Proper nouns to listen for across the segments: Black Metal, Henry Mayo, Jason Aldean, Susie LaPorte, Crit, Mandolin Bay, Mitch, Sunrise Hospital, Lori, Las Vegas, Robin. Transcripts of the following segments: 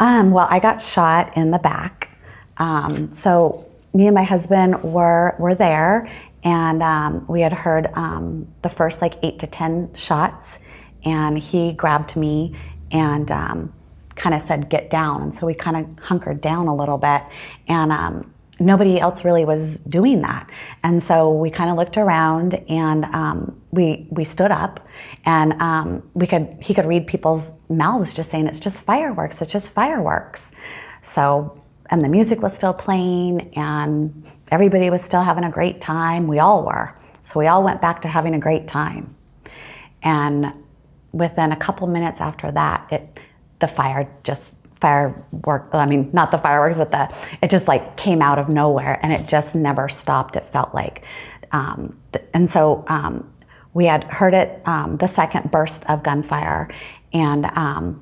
Well, I got shot in the back. So me and my husband were there, and we had heard the first like 8 to 10 shots, and he grabbed me and kind of said, "Get down." And so we kind of hunkered down a little bit, and nobody else really was doing that. And so we kind of looked around, and we stood up, and he could read people's mouths just saying, "It's just fireworks, it's just fireworks." So, and the music was still playing, and everybody was still having a great time. We all were. So we all went back to having a great time. And within a couple minutes after that, it just like came out of nowhere, and it just never stopped, it felt like. And so we had heard it, the second burst of gunfire, and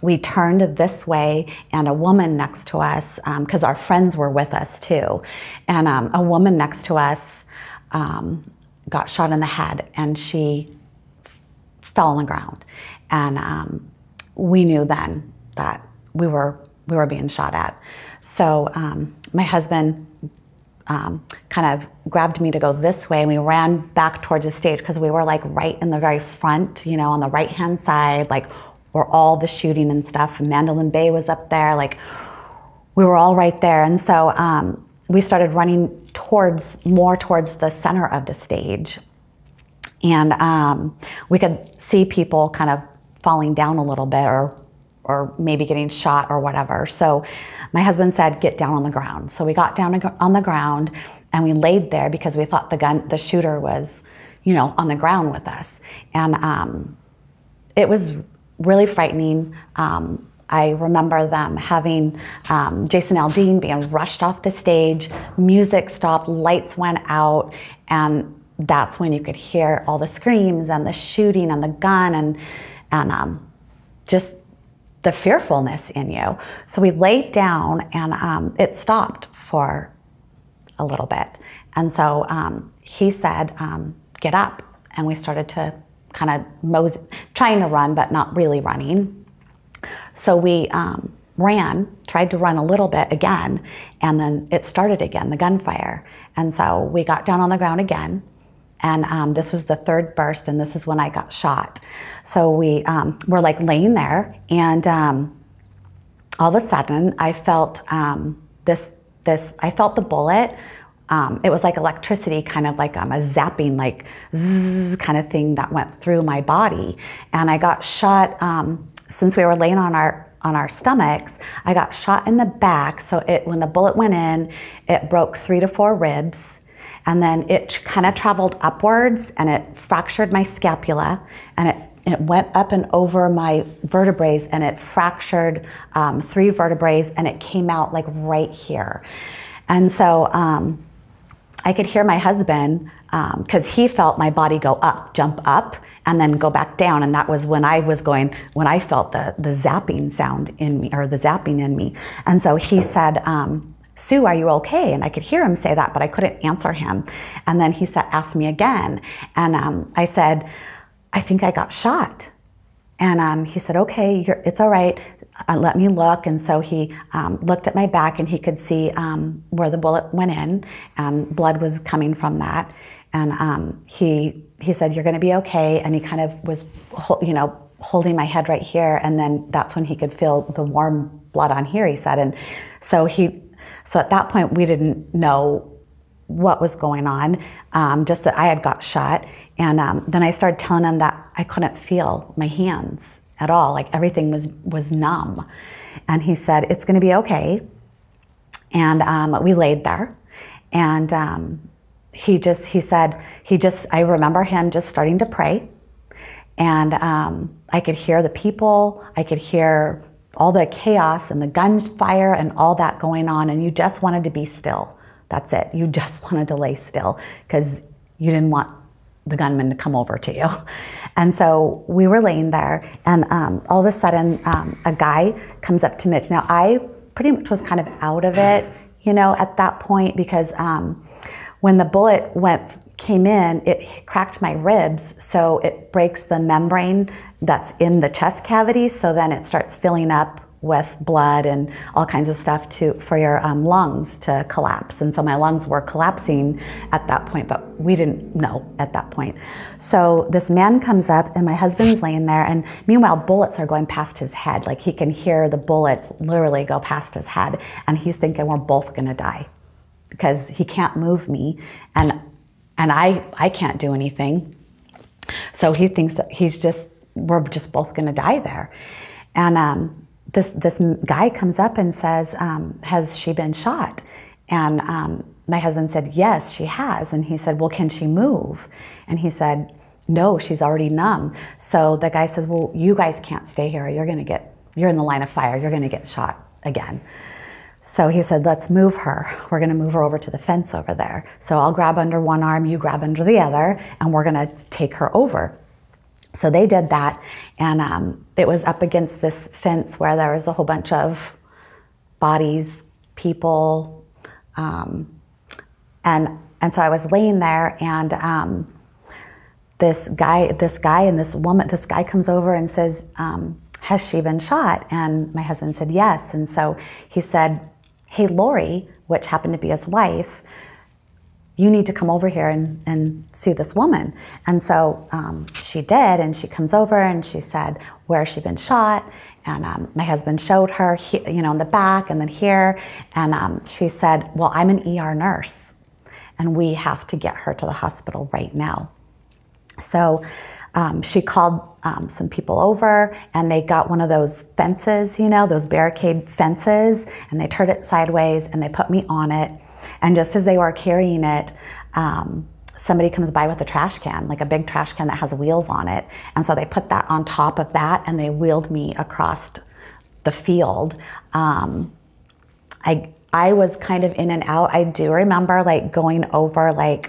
we turned this way, and a woman next to us, because our friends were with us too, and a woman next to us got shot in the head, and she fell on the ground. And we knew then that we were being shot at. So my husband kind of grabbed me to go this way, and we ran back towards the stage, because we were like right in the very front, you know, on the right-hand side, like, where all the shooting and stuff, and Mandolin Bay was up there, like, we were all right there. And so we started running more towards the center of the stage. And we could see people kind of falling down a little bit, or maybe getting shot or whatever. So my husband said, "Get down on the ground." So we got down on the ground, and we laid there, because we thought the shooter was, you know, on the ground with us. And it was really frightening. I remember them having Jason Aldean being rushed off the stage, music stopped, lights went out, and that's when you could hear all the screams and the shooting and the gun, and just the fearfulness in you. So we laid down, and it stopped for a little bit. And so he said, "Get up." And we started to kind of trying to run, but not really running. So we tried to run a little bit again, and then it started again, the gunfire. And so we got down on the ground again, and this was the third burst, and this is when I got shot. So we were like laying there, and all of a sudden I felt I felt the bullet. It was like electricity, kind of like a zapping, like zzz kind of thing that went through my body. And I got shot, since we were laying on our stomachs, I got shot in the back. So when the bullet went in, it broke 3 to 4 ribs. And then it kind of traveled upwards, and it fractured my scapula, and it went up and over my vertebrae, and it fractured 3 vertebrae, and it came out like right here. And so, I could hear my husband, because he felt my body go up, jump up, and then go back down. And that was when I felt the zapping sound in me, or the zapping in me. And so he said, "Sue, are you okay?" And I could hear him say that, but I couldn't answer him. And then he asked me again. And I said, "I think I got shot." And he said, "Okay, it's all right. Let me look." And so he looked at my back, and he could see where the bullet went in, and blood was coming from that. And he said, "You're going to be okay." And he kind of was, you know, holding my head right here. And then that's when he could feel the warm blood on here, he said. And so so at that point we didn't know what was going on, just that I had got shot. And then I started telling him that I couldn't feel my hands at all, like everything was numb. And he said, "It's gonna be okay." And we laid there, and I remember him just starting to pray. And I could hear the people, I could hear all the chaos and the gunfire and all that going on, and you just wanted to be still. That's it, you just wanted to lay still, because you didn't want the gunman to come over to you. And so we were laying there, and all of a sudden a guy comes up to Mitch. Now I pretty much was kind of out of it, you know, at that point, because when the bullet came in, it cracked my ribs, so it breaks the membrane that's in the chest cavity, so then it starts filling up with blood and all kinds of stuff for your lungs to collapse. And so my lungs were collapsing at that point, but we didn't know at that point. So this man comes up and my husband's laying there, and meanwhile bullets are going past his head. Like he can hear the bullets literally go past his head, and he's thinking we're both gonna die because he can't move me and I can't do anything. So he thinks that we're just both gonna die there. And this guy comes up and says, has she been shot? And my husband said, yes, she has. And he said, well, can she move? And he said, no, she's already numb. So the guy says, well, you guys can't stay here. You're in the line of fire. You're gonna get shot again. So he said, let's move her. We're gonna move her over to the fence over there. So I'll grab under one arm, you grab under the other, and we're gonna take her over. So they did that, and it was up against this fence where there was a whole bunch of bodies, people, and so I was laying there, and this guy comes over and says, has she been shot? And my husband said, yes. And so he said, hey, Lori, which happened to be his wife, you need to come over here and see this woman. And so she did, and she comes over and she said, where has she been shot? And my husband showed her, in the back and then here. And she said, well, I'm an ER nurse and we have to get her to the hospital right now. So she called some people over, and they got one of those fences, those barricade fences, and they turned it sideways and they put me on it. And just as they were carrying it, somebody comes by with a trash can, like a big trash can that has wheels on it. And so they put that on top of that, and they wheeled me across the field. I was kind of in and out. I do remember going over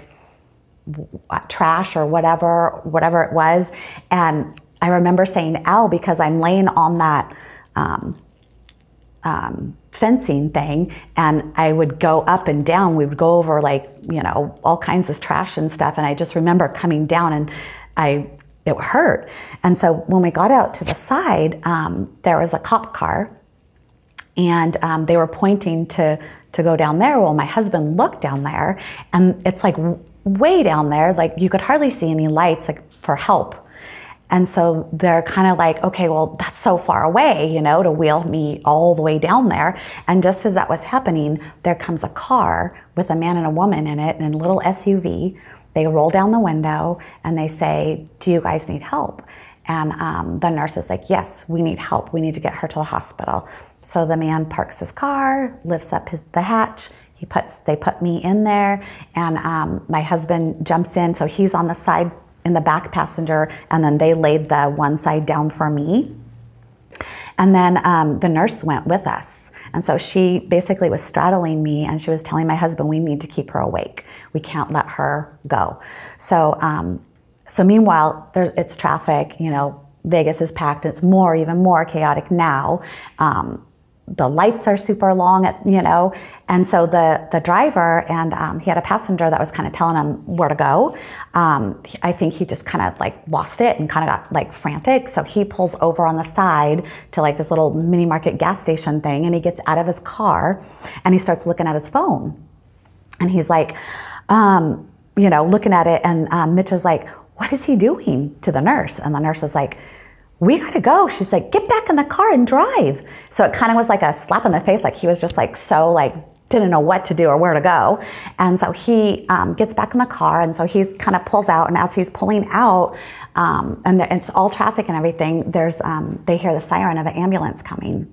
trash or whatever it was. And I remember saying, ow, because I'm laying on that fencing thing, and I would go up and down. We would go over all kinds of trash and stuff. And I just remember coming down, and it hurt. And so when we got out to the side, there was a cop car, and they were pointing to go down there. Well, my husband looked down there, and it's way down there, you could hardly see any lights for help. And so they're kind of okay, well, that's so far away, to wheel me all the way down there. And just as that was happening, there comes a car with a man and a woman in it and a little SUV. They roll down the window and they say, do you guys need help? And the nurse is like, yes, we need help. We need to get her to the hospital. So the man parks his car, lifts up the hatch. They put me in there, and my husband jumps in. So he's on the side in the back passenger, and then they laid the one side down for me. And then the nurse went with us. And so she basically was straddling me, and she was telling my husband, we need to keep her awake. We can't let her go. So, meanwhile, it's traffic, Vegas is packed. It's even more chaotic now. The lights are super long, and so the driver, and he had a passenger that was kind of telling him where to go. I think he just kind of lost it and kind of got frantic. So he pulls over on the side to this little mini market gas station thing, and he gets out of his car and he starts looking at his phone. And he's looking at it, and Mitch is like, what is he doing to the nurse? And the nurse is like, we gotta go. She's like, get back in the car and drive. So it kind of was a slap in the face. He was just didn't know what to do or where to go. And so he gets back in the car, and so he's kind of pulls out, and as he's pulling out, and it's all traffic and everything, they hear the siren of an ambulance coming.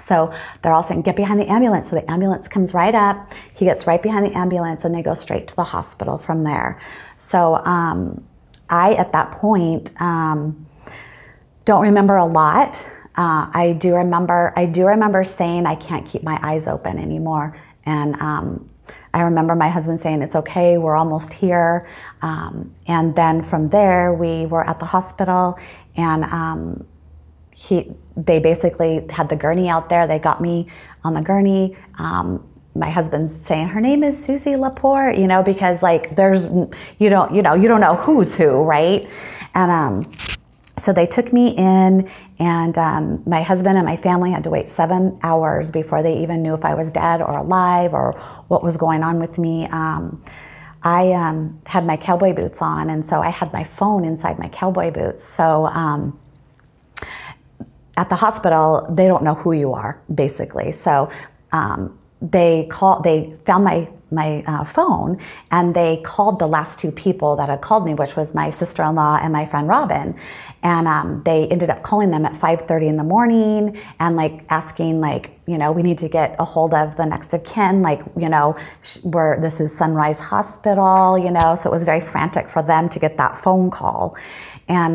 So they're all saying, get behind the ambulance. So the ambulance comes right up. He gets right behind the ambulance, and they go straight to the hospital from there. So I, at that point, don't remember a lot. I do remember saying I can't keep my eyes open anymore. And I remember my husband saying, it's okay, we're almost here. And then from there, we were at the hospital, and they basically had the gurney out there. They got me on the gurney. My husband's saying, her name is Susie LaPorte, because there's, you don't know who's who, right? And So they took me in, and my husband and my family had to wait 7 hours before they even knew if I was dead or alive or what was going on with me. I had my cowboy boots on, and so I had my phone inside my cowboy boots. So at the hospital, they don't know who you are, basically. So they found my phone, and they called the last two people that had called me, which was my sister-in-law and my friend Robin. And they ended up calling them at 5:30 in the morning and like asking, like, you know, we need to get a hold of the next of kin, like, you know, this is Sunrise Hospital, you know. So it was very frantic for them to get that phone call. And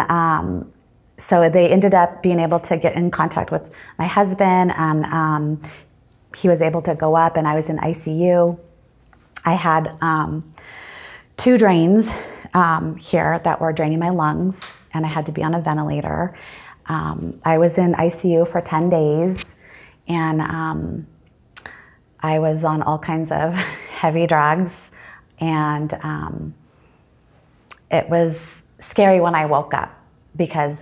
so they ended up being able to get in contact with my husband, and he was able to go up, and I was in ICU. I had two drains here that were draining my lungs, and I had to be on a ventilator. I was in ICU for 10 days, and I was on all kinds of heavy drugs, and it was scary when I woke up, because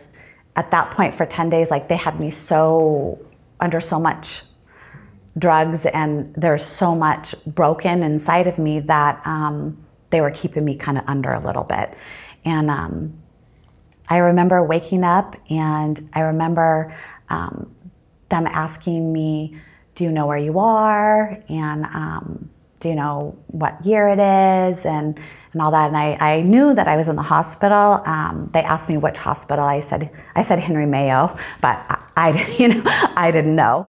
at that point for 10 days, like, they had me so under so much drugs, and there's so much broken inside of me that they were keeping me kind of under a little bit. And I remember waking up, and I remember them asking me, do you know where you are? And do you know what year it is? And all that. And I knew that I was in the hospital. They asked me which hospital. I said Henry Mayo, but I didn't know.